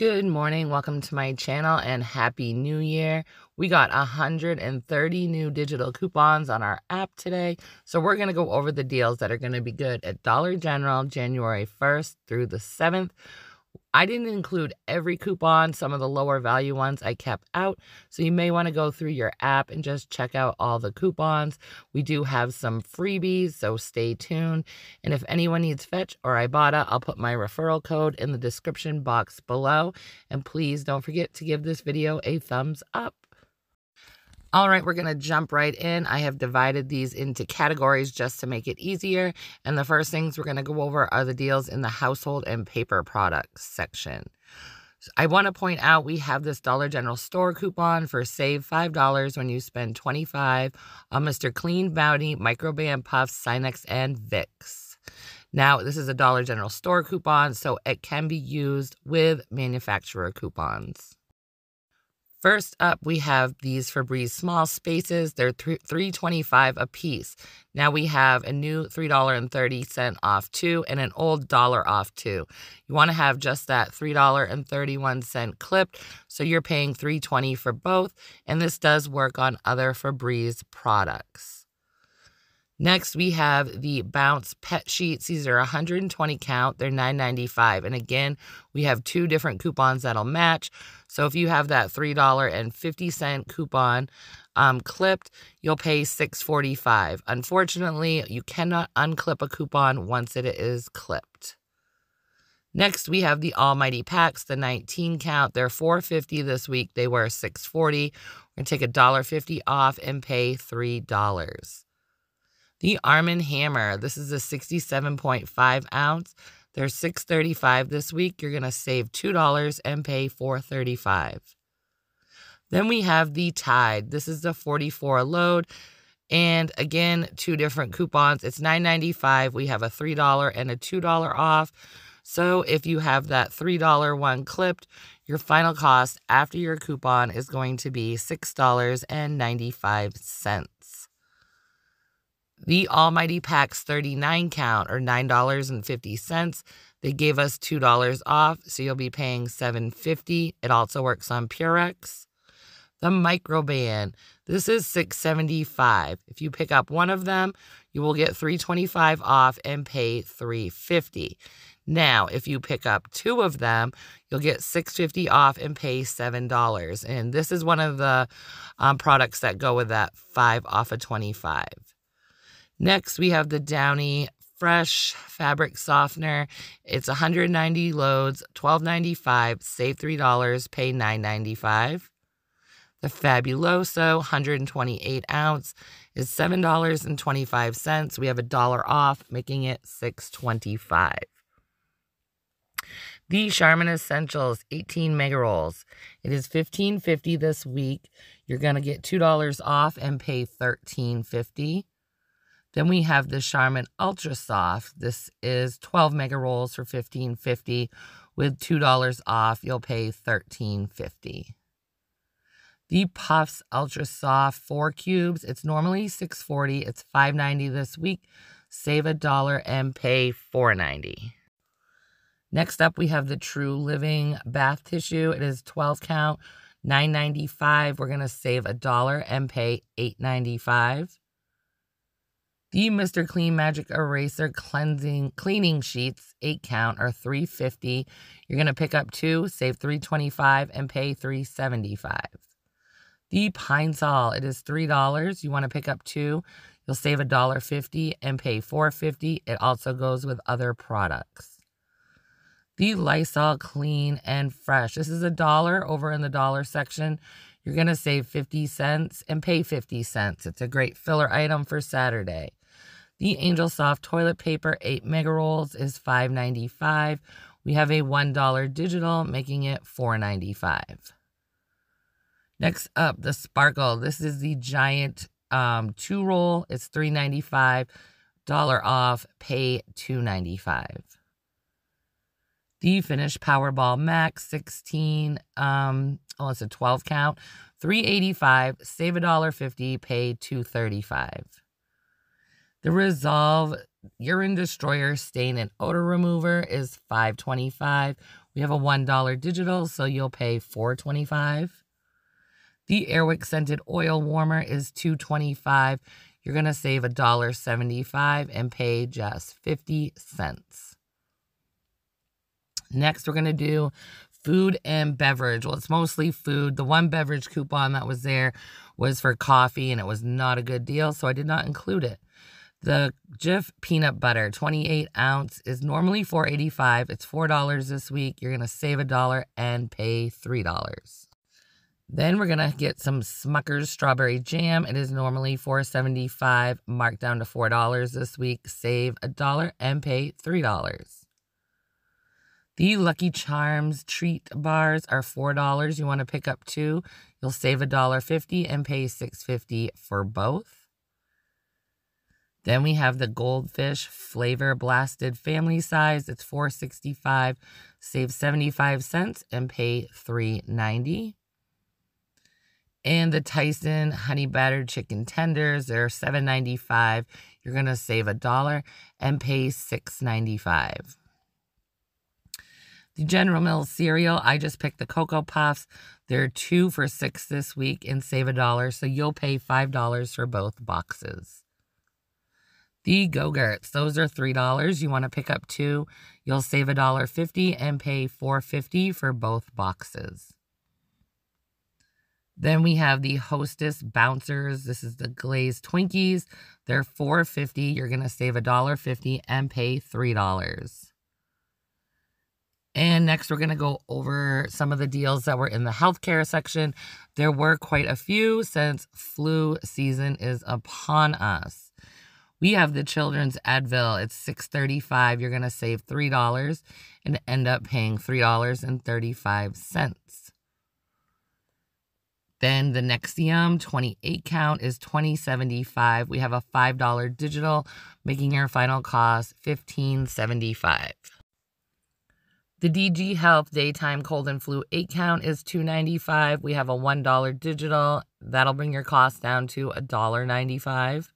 Good morning, welcome to my channel and Happy New Year. We got 130 new digital coupons on our app today, so we're going to go over the deals that are going to be good at Dollar General January 1st through the 7th. I didn't include every coupon, some of the lower value ones I kept out, so you may want to go through your app and just check out all the coupons. We do have some freebies, so stay tuned. And if anyone needs Fetch or Ibotta, I'll put my referral code in the description box below. And please don't forget to give this video a thumbs up. All right, we're going to jump right in. I have divided these into categories just to make it easier. And the first things we're going to go over are the deals in the household and paper products section. So I want to point out we have this Dollar General store coupon for save $5 when you spend $25 on Mr. Clean, Bounty, Microban, Puffs, Sinex, and Vicks. Now, this is a Dollar General store coupon, so it can be used with manufacturer coupons. First up, we have these Febreze small spaces. They're $3.25 a piece. Now we have a new $3.30 off 2 and an old $1 off 2. You want to have just that $3.31 clipped, so you're paying $3.20 for both, and this does work on other Febreze products. Next, we have the Bounce pet sheets. These are 120 count. They're $9.95. And again, we have two different coupons that'll match. So if you have that $3.50 coupon clipped, you'll pay $6.45. Unfortunately, you cannot unclip a coupon once it is clipped. Next, we have the All Mighty packs, the 19 count. They're $4.50 this week. They were $6.40. We're going to take $1.50 off and pay $3. The Arm & Hammer, this is a 67.5 ounce. They're $6.35 this week. You're going to save $2 and pay $4.35. Then we have the Tide. This is the 44 load. And again, two different coupons. It's $9.95. We have a $3 and a $2 off. So if you have that $3 one clipped, your final cost after your coupon is going to be $6.95. The All Mighty packs 39 count or $9.50. They gave us $2 off, so you'll be paying $7.50. It also works on Purex. The Microban, this is $6.75. If you pick up one of them, you will get $3.25 off and pay $3.50. Now, if you pick up two of them, you'll get $6.50 off and pay $7. And this is one of the products that go with that 5 off of 25. Next, we have the Downy Fresh Fabric Softener. It's 190 loads, $12.95, save $3, pay $9.95. The Fabuloso 128 ounce is $7.25. We have a $1 off, making it $6.25. The Charmin Essentials 18 mega rolls. It is $15.50 this week. You're going to get $2 off and pay $13.50. Then we have the Charmin Ultra Soft. This is 12 mega rolls for $15.50. With $2 off, you'll pay $13.50. The Puffs Ultra Soft 4 cubes. It's normally $6.40. It's $5.90 this week. Save $1 and pay $4.90. Next up, we have the True Living Bath Tissue. It is 12 count, $9.95. We're going to save $1 and pay $8.95. The Mr. Clean Magic Eraser Cleaning Sheets 8 count are $3.50. You're going to pick up two, save $3.25 and pay $3.75. The Pine Sol, it is $3. You want to pick up two, you'll save $1.50 and pay $4.50. It also goes with other products. The Lysol Clean and Fresh. This is $1 over in the dollar section. You're going to save 50 cents and pay 50 cents. It's a great filler item for Saturday. The Angel Soft Toilet Paper 8 mega rolls is $5.95. We have a $1 digital, making it $4.95. Next up, the Sparkle. This is the giant 2 roll. It's $3.95. $1 off, pay $2.95. The Finish Powerball Max 16, it's a 12 count, $3.85, save $1.50, pay $2.35. The Resolve Urine Destroyer Stain and Odor Remover is $5.25. We have a $1 digital, so you'll pay $4.25. The Airwick Scented Oil Warmer is $2.25. You're going to save $1.75 and pay just 50 cents. Next, we're going to do food and beverage. Well, it's mostly food. The one beverage coupon that was there was for coffee, and it was not a good deal, so I did not include it. The Jif peanut butter, 28 ounce, is normally $4.85. It's $4 this week. You're going to save $1 and pay $3. Then we're going to get some Smucker's strawberry jam. It is normally $4.75, marked down to $4 this week. Save $1 and pay $3. The Lucky Charms treat bars are $4. You want to pick up two. You'll save $1.50 and pay $6.50 for both. Then we have the Goldfish Flavor Blasted Family Size. It's $4.65. Save 75 cents and pay $3.90. And the Tyson Honey Battered Chicken Tenders, they're $7.95. You're going to save $1 and pay $6.95. The General Mills cereal, I just picked the Cocoa Puffs. They're 2 for $6 this week and save $1, so you'll pay $5 for both boxes. The Go-Gurts, those are $3. You want to pick up two. You'll save $1.50 and pay $4.50 for both boxes. Then we have the Hostess Bouncers. This is the Glazed Twinkies. They're $4.50. You're going to save $1.50 and pay $3. And next, we're going to go over some of the deals that were in the healthcare section. There were quite a few since flu season is upon us. We have the children's Advil. It's $6.35. You're going to save $3 and end up paying $3.35. Then the Nexium 28 count is $20.75. We have a $5 digital, making your final cost $15.75. The DG Health Daytime Cold and Flu 8 count is $2.95. We have a $1 digital. That'll bring your cost down to $1.95.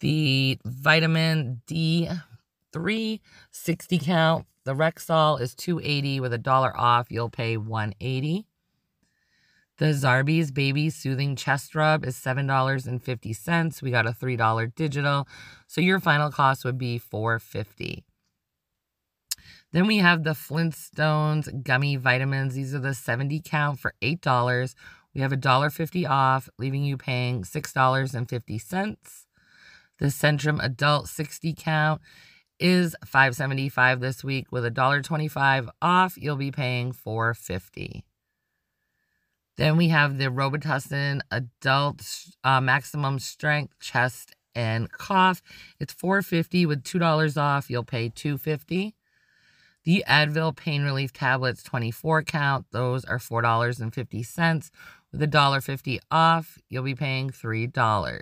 The Vitamin D3 60 count, the Rexall is $2.80. With $1 off, you'll pay $1.80. The Zarbee's Baby Soothing Chest Rub is $7.50. We got a $3 digital, so your final cost would be $4.50. Then we have the Flintstones Gummy Vitamins. These are the 70 count for $8. We have $1.50 off, leaving you paying $6.50. The Centrum Adult 60 count is $5.75 this week. With $1.25 off, you'll be paying $4.50. Then we have the Robitussin Adult Maximum Strength Chest and Cough. It's $4.50. With $2 off, you'll pay $2.50. The Advil Pain Relief Tablets 24 count, those are $4.50. With $1.50 off, you'll be paying $3.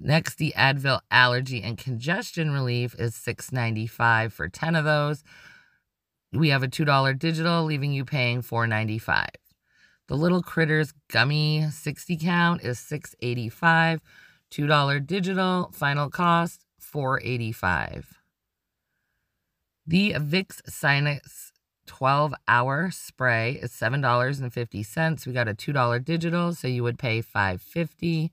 Next, the Advil Allergy and Congestion Relief is $6.95 for 10 of those. We have a $2 digital, leaving you paying $4.95. The Little Critters Gummy 60 count is $6.85. $2 digital, final cost $4.85. The Vicks Sinex 12-hour spray is $7.50. We got a $2 digital, so you would pay $5.50.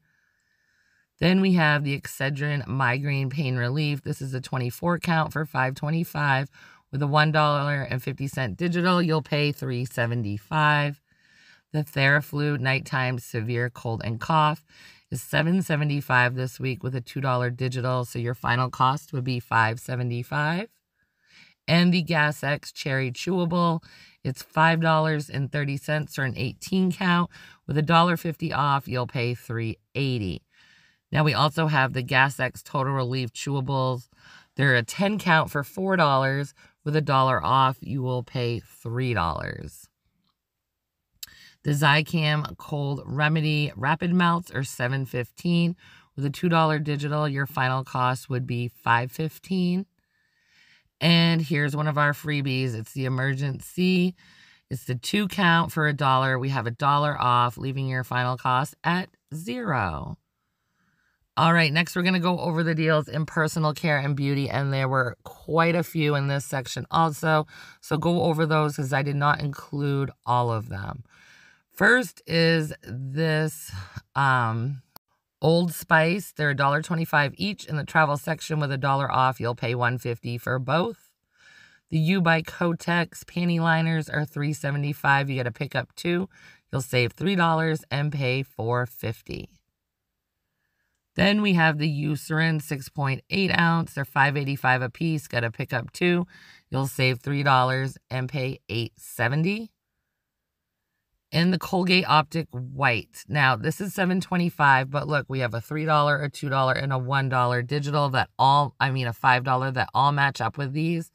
Then we have the Excedrin Migraine Pain Relief. This is a 24 count for $5.25. With a $1.50 digital, you'll pay $3.75. The Theraflu Nighttime Severe Cold and Cough is $7.75 this week with a $2 digital, so your final cost would be $5.75. And the GasX Cherry Chewable, it's $5.30 for an 18 count. With $1.50 off, you'll pay $3.80. Now we also have the GasX Total Relief Chewables. They're a 10 count for $4. With $1 off, you will pay $3. The Zicam Cold Remedy Rapid Melts are $7.15. With a $2 digital, your final cost would be $5.15. And here's one of our freebies. It's the Emergency. It's the 2 count for $1. We have $1 off, leaving your final cost at $0. All right, next we're going to go over the deals in personal care and beauty, and there were quite a few in this section also. So go over those because I did not include all of them. First is this Old Spice. They're $1.25 each. In the travel section with $1 off, you'll pay $1.50 for both. The U by Kotex panty liners are $3.75. You got to pick up two. You'll save $3 and pay $4.50. Then we have the Eucerin 6.8 ounce. They're $5.85 a piece. Got to pick up two. You'll save $3 and pay $8.70. And the Colgate Optic White. Now, this is $7.25, but look, we have a $3, a $2, and a $1 digital that all, a $5 that all match up with these.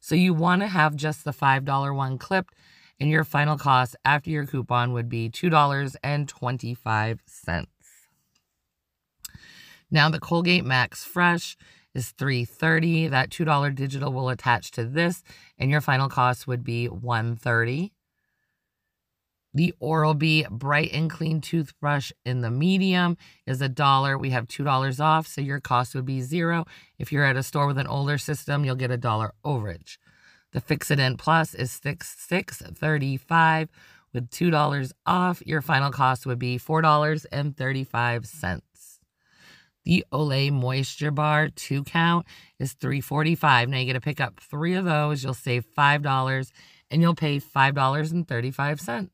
So you want to have just the $5 one clipped, and your final cost after your coupon would be $2.25. Now, the Colgate Max Fresh is $3.30. That $2 digital will attach to this, and your final cost would be $1.30. The Oral-B Bright and Clean Toothbrush in the medium is $1. We have $2 off, so your cost would be $0. If you're at a store with an older system, you'll get $1 overage. The Fixident Plus is $6.35. With $2 off, your final cost would be $4.35. The Olay Moisture Bar 2-count is $3.45. Now, you get to pick up three of those. You'll save $5, and you'll pay $5.35.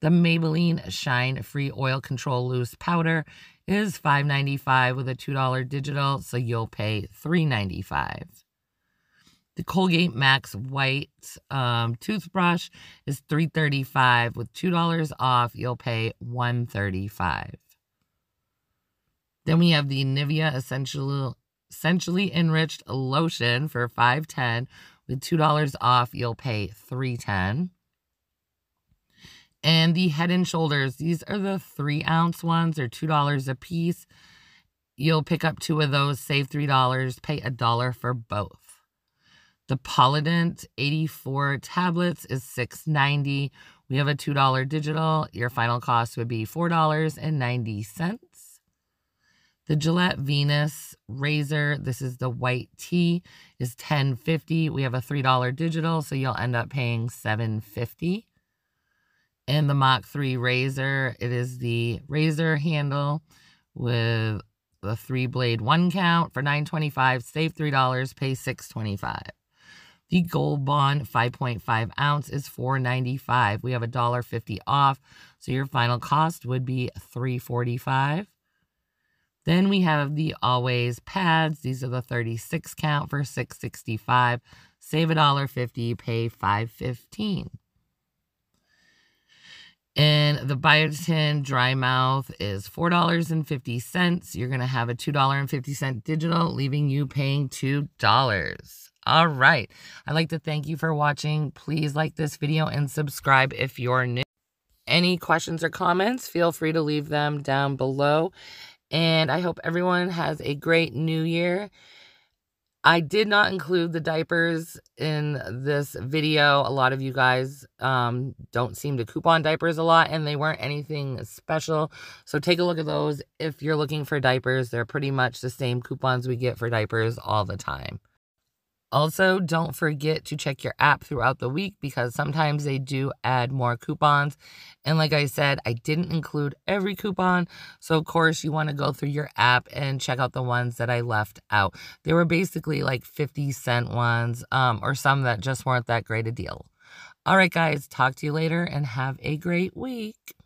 The Maybelline Shine Free Oil Control Loose Powder is $5.95 with a $2 digital, so you'll pay $3.95. The Colgate Max White Toothbrush is $3.35. With $2 off, you'll pay $1.35. Then we have the Nivea Essentially Enriched Lotion for $5.10. With $2 off, you'll pay $3.10. And the Head and Shoulders, these are the 3-ounce ones. They're $2 a piece. You'll pick up two of those, save $3, pay $1 for both. The Polident 84 tablets is $6.90. We have a $2 digital. Your final cost would be $4.90. The Gillette Venus razor, this is the white tea, is $10.50. We have a $3 digital, so you'll end up paying $7.50. And the Mach 3 razor, it is the razor handle with the 3-blade 1-count for $9.25, save $3, pay $6.25. The Gold Bond 5.5 ounce is $4.95. We have $1.50 off, so your final cost would be $3.45. Then we have the Always pads. These are the 36-count for $6.65. Save $1.50, pay $5.15. And the Biotin Dry Mouth is $4.50. You're going to have a $2.50 digital, leaving you paying $2. All right. I'd like to thank you for watching. Please like this video and subscribe if you're new. Any questions or comments, feel free to leave them down below. And I hope everyone has a great new year. I did not include the diapers in this video. A lot of you guys don't seem to coupon diapers a lot, and they weren't anything special. So take a look at those if you're looking for diapers. They're pretty much the same coupons we get for diapers all the time. Also, don't forget to check your app throughout the week because sometimes they do add more coupons. And like I said, I didn't include every coupon. So, of course, you want to go through your app and check out the ones that I left out. There were basically like 50-cent ones or some that just weren't that great a deal. All right, guys, talk to you later and have a great week.